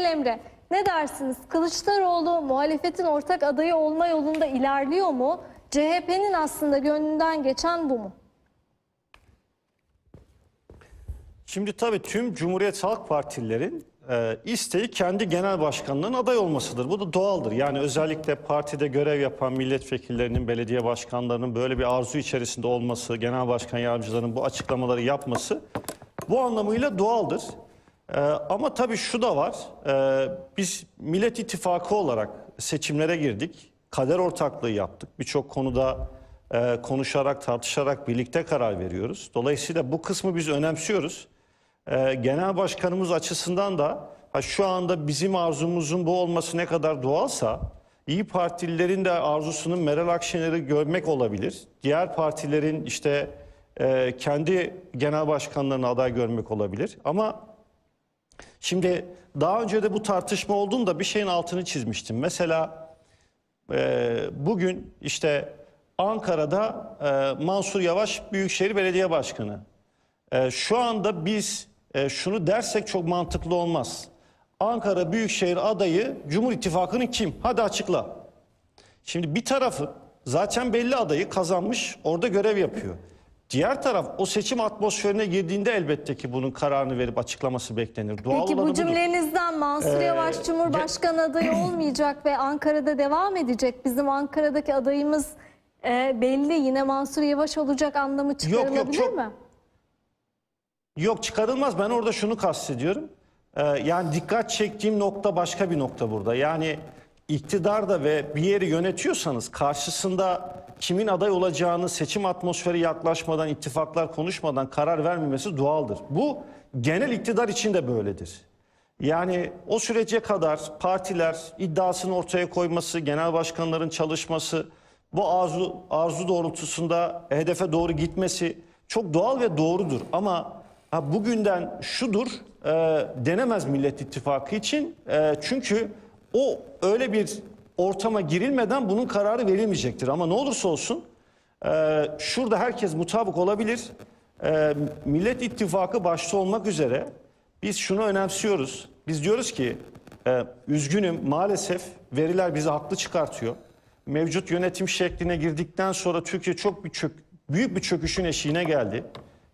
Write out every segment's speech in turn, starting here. Emre, ne dersiniz? Kılıçdaroğlu muhalefetin ortak adayı olma yolunda ilerliyor mu? CHP'nin aslında gönlünden geçen bu mu? Şimdi tabii tüm Cumhuriyet Halk Partililerin isteği kendi genel başkanlığının aday olmasıdır. Bu da doğaldır. Yani özellikle partide görev yapan milletvekillerinin, belediye başkanlarının böyle bir arzu içerisinde olması, genel başkan yardımcılarının bu açıklamaları yapması bu anlamıyla doğaldır. Ama tabii şu da var, biz Millet İttifakı olarak seçimlere girdik, kader ortaklığı yaptık. Birçok konuda konuşarak, tartışarak birlikte karar veriyoruz. Dolayısıyla bu kısmı biz önemsiyoruz. Genel başkanımız açısından da şu anda bizim arzumuzun bu olması ne kadar doğalsa, İyi Partililerin de arzusunun Meral Akşener'i görmek olabilir. Diğer partilerin işte kendi genel başkanlarını aday görmek olabilir. Ama şimdi daha önce de bu tartışma olduğunda bir şeyin altını çizmiştim. Mesela bugün işte Ankara'da Mansur Yavaş Büyükşehir Belediye Başkanı. Şu anda biz şunu dersek çok mantıklı olmaz. Ankara Büyükşehir adayı Cumhur İttifakı'nın kim? Hadi açıkla. Şimdi bir tarafı zaten belli adayı kazanmış, orada görev yapıyor. Diğer taraf o seçim atmosferine girdiğinde elbette ki bunun kararını verip açıklaması beklenir. Doğal Peki bu cümlenizden budur. Mansur Yavaş Cumhurbaşkanı adayı olmayacak ve Ankara'da devam edecek. Bizim Ankara'daki adayımız belli, yine Mansur Yavaş olacak anlamı çıkarılabilir mi? Yok, çıkarılmaz. Ben orada şunu kastediyorum. Yani dikkat çektiğim nokta başka bir nokta burada. Yani iktidarda ve bir yeri yönetiyorsanız karşısında kimin aday olacağını seçim atmosferi yaklaşmadan, ittifaklar konuşmadan karar vermemesi doğaldır. Bu genel iktidar için de böyledir. Yani o sürece kadar partiler iddiasını ortaya koyması, genel başkanların çalışması, bu arzu doğrultusunda hedefe doğru gitmesi çok doğal ve doğrudur. Ama bugünden şudur denemez Millet İttifakı için. Çünkü o öyle bir ortama girilmeden bunun kararı verilmeyecektir. Ama ne olursa olsun şurada herkes mutabık olabilir. Millet İttifakı başta olmak üzere biz şunu önemsiyoruz. Biz diyoruz ki üzgünüm, maalesef veriler bizi haklı çıkartıyor. Mevcut yönetim şekline girdikten sonra Türkiye çok büyük bir çöküşün eşiğine geldi.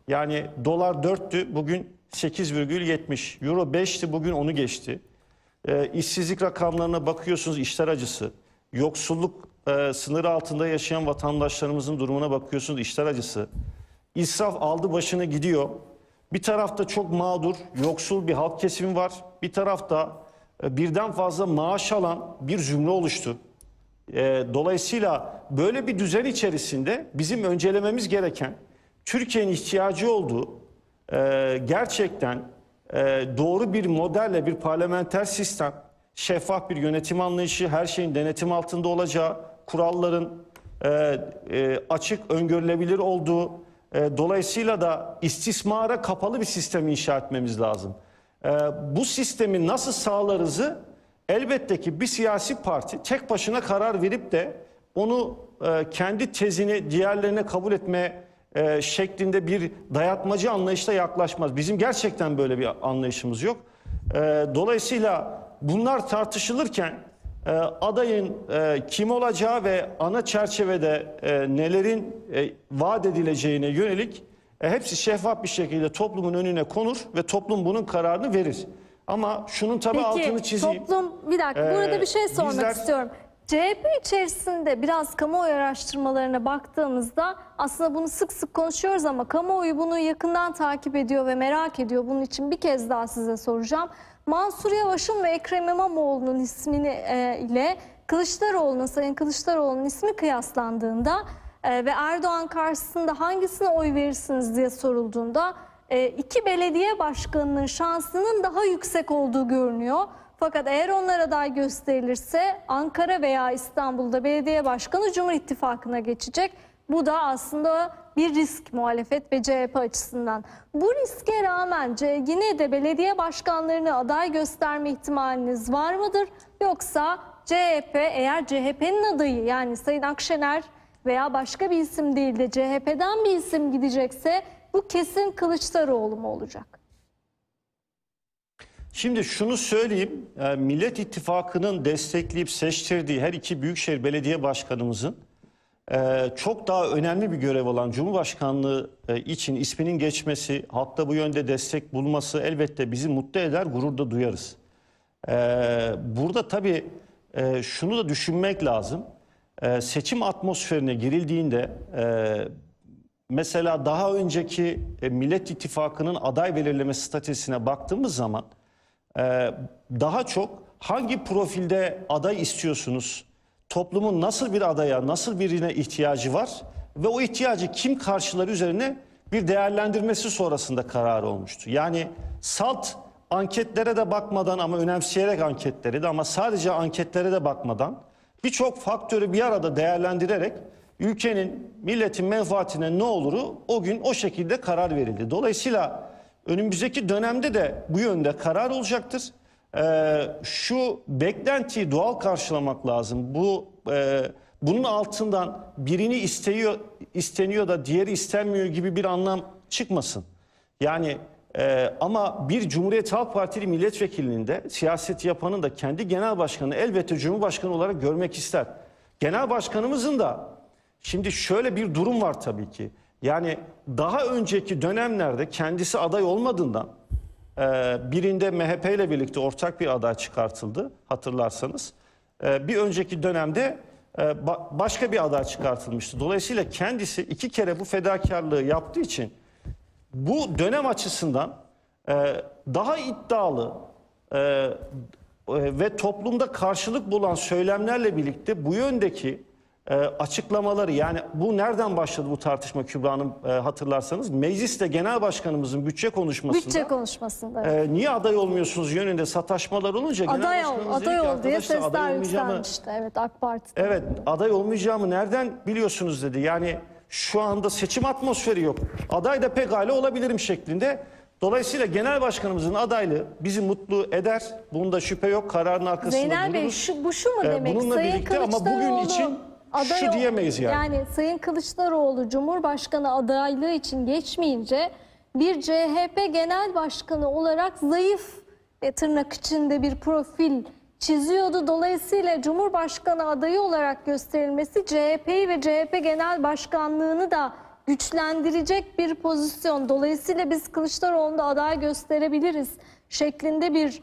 Yani dolar 4'tü, bugün 8,70. Euro 5'ti, bugün onu geçti. İşsizlik rakamlarına bakıyorsunuz, işler acısı. Yoksulluk sınırı altında yaşayan vatandaşlarımızın durumuna bakıyorsunuz, işler acısı. İsraf aldı başını gidiyor. Bir tarafta çok mağdur, yoksul bir halk kesimi var. Bir tarafta birden fazla maaş alan bir zümre oluştu. Dolayısıyla böyle bir düzen içerisinde bizim öncelememiz gereken, Türkiye'nin ihtiyacı olduğu gerçekten doğru bir modelle bir parlamenter sistem, şeffaf bir yönetim anlayışı, her şeyin denetim altında olacağı, kuralların açık, öngörülebilir olduğu, dolayısıyla da istismara kapalı bir sistemi inşa etmemiz lazım. Bu sistemi nasıl sağlarızı elbette ki bir siyasi parti tek başına karar verip de onu kendi tezini diğerlerine kabul etmeye şeklinde bir dayatmacı anlayışla yaklaşmaz. Bizim gerçekten böyle bir anlayışımız yok. Dolayısıyla bunlar tartışılırken adayın kim olacağı ve ana çerçevede nelerin vaat edileceğine yönelik hepsi şeffaf bir şekilde toplumun önüne konur ve toplum bunun kararını verir. Ama şunun tabii altını çizeyim. Toplum, bir dakika, burada bir şey sormak istiyorum. CHP içerisinde biraz kamuoyu araştırmalarına baktığımızda aslında bunu sık sık konuşuyoruz ama kamuoyu bunu yakından takip ediyor ve merak ediyor. Bunun için bir kez daha size soracağım. Mansur Yavaş'ın ve Ekrem İmamoğlu'nun ismini ile Sayın Kılıçdaroğlu'nun ismi kıyaslandığında ve Erdoğan karşısında hangisine oy verirsiniz diye sorulduğunda iki belediye başkanının şansının daha yüksek olduğu görünüyor. Fakat eğer onlara aday gösterilirse Ankara veya İstanbul'da belediye başkanı Cumhur İttifakı'na geçecek. Bu da aslında bir risk muhalefet ve CHP açısından. Bu riske rağmen yine de belediye başkanlarını aday gösterme ihtimaliniz var mıdır? Yoksa CHP, eğer CHP'nin adayı, yani Sayın Akşener veya başka bir isim değil de CHP'den bir isim gidecekse bu kesin Kılıçdaroğlu mu olacak? Şimdi şunu söyleyeyim, Millet İttifakı'nın destekleyip seçtirdiği her iki büyükşehir belediye başkanımızın çok daha önemli bir görev olan Cumhurbaşkanlığı için isminin geçmesi, hatta bu yönde destek bulması elbette bizi mutlu eder, gurur da duyarız. Burada tabii şunu da düşünmek lazım. Seçim atmosferine girildiğinde mesela daha önceki Millet İttifakı'nın aday belirleme statüsüne baktığımız zaman daha çok hangi profilde aday istiyorsunuz, toplumun nasıl bir adaya, nasıl birine ihtiyacı var ve o ihtiyacı kim karşılar üzerine bir değerlendirmesi sonrasında kararı olmuştu. Yani salt anketlere de bakmadan ama önemseyerek anketleri de ama sadece anketlere de bakmadan birçok faktörü bir arada değerlendirerek ülkenin, milletin menfaatine ne oluru o gün o şekilde karar verildi. Dolayısıyla önümüzdeki dönemde de bu yönde karar olacaktır. Şu beklentiyi doğal karşılamak lazım. Bunun altından birini isteniyor da diğeri istenmiyor gibi bir anlam çıkmasın. Yani ama bir Cumhuriyet Halk Partili milletvekilinin de siyaset yapanın da kendi genel başkanını elbette Cumhurbaşkanı olarak görmek ister. Genel başkanımızın da şimdi şöyle bir durum var tabii ki. Yani daha önceki dönemlerde kendisi aday olmadığından birinde MHP ile birlikte ortak bir aday çıkartıldı hatırlarsanız. Bir önceki dönemde başka bir aday çıkartılmıştı. Dolayısıyla kendisi iki kere bu fedakarlığı yaptığı için bu dönem açısından daha iddialı ve toplumda karşılık bulan söylemlerle birlikte bu yöndeki açıklamaları, yani bu nereden başladı bu tartışma Kübra Hanım, hatırlarsanız mecliste genel başkanımızın bütçe konuşmasında niye aday olmuyorsunuz yönünde sataşmalar olunca aday ol diye sesler yükselmişti. Evet, AK Parti'de. Evet, aday olmayacağımı nereden biliyorsunuz dedi. Yani şu anda seçim atmosferi yok. Aday da pekala olabilirim şeklinde. Dolayısıyla genel başkanımızın adaylığı bizi mutlu eder. Bunda şüphe yok. Kararın arkasında dururuz. Zeynel Bey, bu şu mu demek? Bununla Sayın birlikte ama bugün için şu diyemeyiz yani. Yani Sayın Kılıçdaroğlu Cumhurbaşkanı adaylığı için geçmeyince bir CHP genel başkanı olarak zayıf ve tırnak içinde bir profil çiziyordu. Dolayısıyla Cumhurbaşkanı adayı olarak gösterilmesi CHP'yi ve CHP Genel Başkanlığı'nı da güçlendirecek bir pozisyon. Dolayısıyla biz Kılıçdaroğlu'nu aday gösterebiliriz şeklinde bir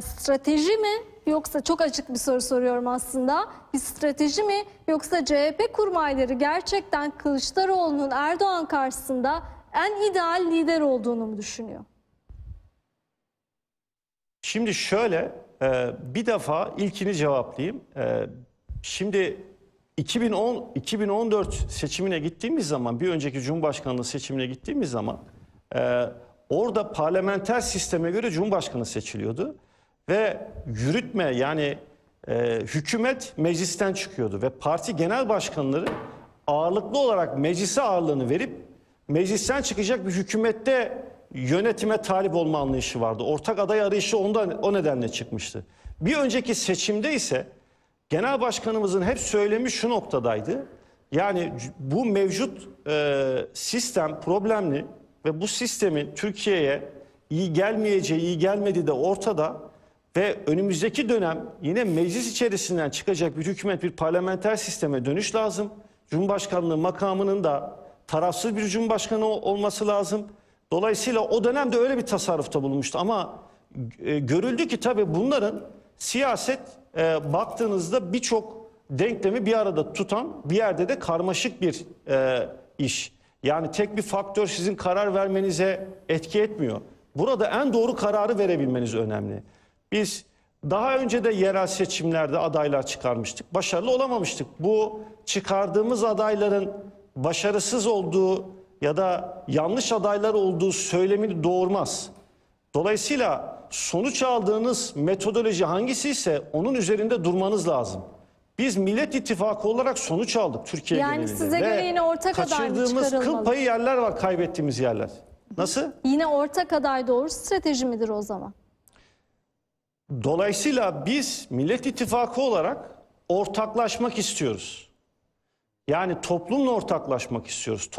strateji mi? Yoksa çok açık bir soru soruyorum aslında. Bir strateji mi? Yoksa CHP kurmayları gerçekten Kılıçdaroğlu'nun Erdoğan karşısında en ideal lider olduğunu mu düşünüyor? Şimdi şöyle... bir defa ilkini cevaplayayım. Şimdi 2014 seçimine gittiğimiz zaman, bir önceki Cumhurbaşkanlığı seçimine gittiğimiz zaman orada parlamenter sisteme göre Cumhurbaşkanı seçiliyordu. Ve yürütme, yani hükümet meclisten çıkıyordu ve parti genel başkanları ağırlıklı olarak meclise ağırlığını verip meclisten çıkacak bir hükümette yönetime talip olma anlayışı vardı. Ortak aday arayışı o nedenle çıkmıştı. Bir önceki seçimde ise genel başkanımızın hep söylemi şu noktadaydı. Yani bu mevcut sistem problemli ve bu sistemin Türkiye'ye iyi gelmeyeceği, iyi gelmediği de ortada ve önümüzdeki dönem yine meclis içerisinden çıkacak bir hükümet, bir parlamenter sisteme dönüş lazım. Cumhurbaşkanlığı makamının da tarafsız bir cumhurbaşkanı olması lazım. Dolayısıyla o dönemde öyle bir tasarrufta bulunmuştu ama görüldü ki tabii bunların siyaset baktığınızda birçok denklemi bir arada tutan, bir yerde de karmaşık bir iş. Yani tek bir faktör sizin karar vermenize etki etmiyor. Burada en doğru kararı verebilmeniz önemli. Biz daha önce de yerel seçimlerde adaylar çıkarmıştık. Başarılı olamamıştık. Bu çıkardığımız adayların başarısız olduğu ya da yanlış adaylar olduğu söylemini doğurmaz. Dolayısıyla sonuç aldığınız metodoloji hangisi ise onun üzerinde durmanız lazım. Biz Millet İttifakı olarak sonuç aldık Türkiye genelinde. Yani size göre yine ortak aday çıkarılmalı. Kaçırdığımız kıl payı yerler var, kaybettiğimiz yerler. Nasıl? Yine ortak aday doğru strateji midir o zaman? Dolayısıyla biz Millet İttifakı olarak ortaklaşmak istiyoruz. Yani toplumla ortaklaşmak istiyoruz.